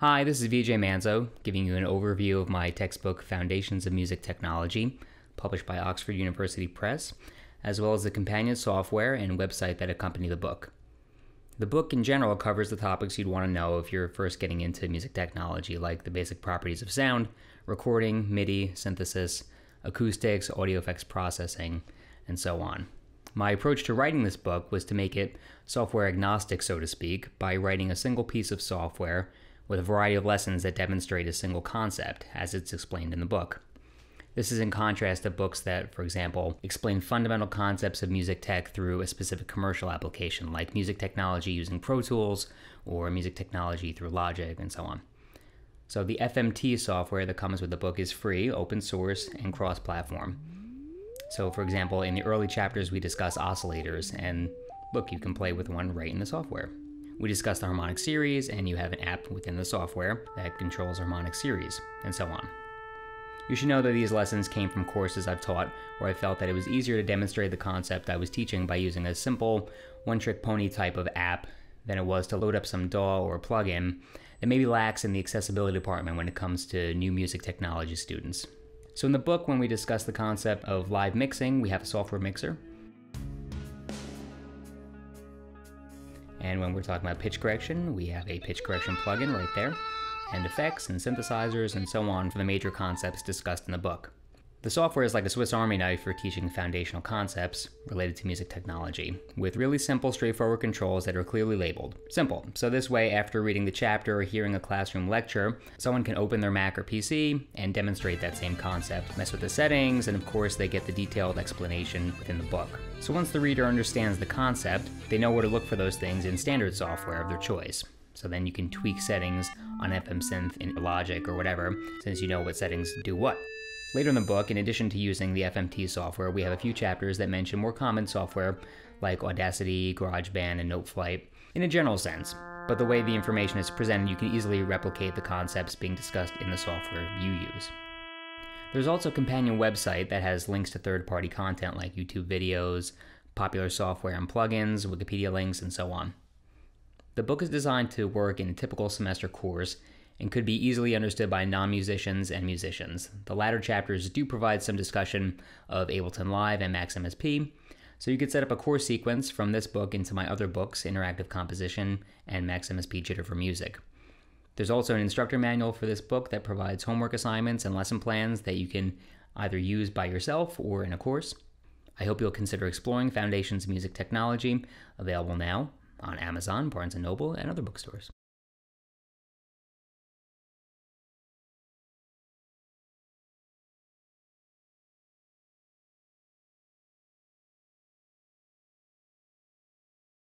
Hi, this is Vijay Manzo, giving you an overview of my textbook Foundations of Music Technology, published by Oxford University Press, as well as the companion software and website that accompany the book. The book in general covers the topics you'd want to know if you're first getting into music technology, like the basic properties of sound, recording, MIDI, synthesis, acoustics, audio effects processing, and so on. My approach to writing this book was to make it software agnostic, so to speak, by writing a single piece of software with a variety of lessons that demonstrate a single concept, as it's explained in the book. This is in contrast to books that, for example, explain fundamental concepts of music tech through a specific commercial application, like music technology using Pro Tools, or music technology through Logic, and so on. So the FMT software that comes with the book is free, open source, and cross-platform. So for example, in the early chapters we discuss oscillators, and look, you can play with one right in the software. We discuss the harmonic series, and you have an app within the software that controls harmonic series, and so on. You should know that these lessons came from courses I've taught where I felt that it was easier to demonstrate the concept I was teaching by using a simple, one-trick pony type of app than it was to load up some DAW or plugin that maybe lacks in the accessibility department when it comes to new music technology students. So in the book, when we discuss the concept of live mixing, we have a software mixer. And when we're talking about pitch correction, we have a pitch correction plugin right there, and effects and synthesizers and so on for the major concepts discussed in the book. The software is like a Swiss Army knife for teaching foundational concepts related to music technology, with really simple, straightforward controls that are clearly labeled. Simple. So this way, after reading the chapter or hearing a classroom lecture, someone can open their Mac or PC and demonstrate that same concept, mess with the settings, and of course they get the detailed explanation within the book. So once the reader understands the concept, they know where to look for those things in standard software of their choice. So then you can tweak settings on FM Synth in Logic or whatever, since you know what settings do what. Later in the book, in addition to using the FMT software, we have a few chapters that mention more common software like Audacity, GarageBand, and NoteFlight in a general sense. But the way the information is presented, you can easily replicate the concepts being discussed in the software you use. There's also a companion website that has links to third-party content like YouTube videos, popular software and plugins, Wikipedia links, and so on. The book is designed to work in a typical semester course and could be easily understood by non-musicians and musicians. The latter chapters do provide some discussion of Ableton Live and Max MSP, so you could set up a course sequence from this book into my other books, Interactive Composition and Max MSP Jitter for Music. There's also an instructor manual for this book that provides homework assignments and lesson plans that you can either use by yourself or in a course. I hope you'll consider exploring Foundations of Music Technology, available now on Amazon, Barnes & Noble, and other bookstores.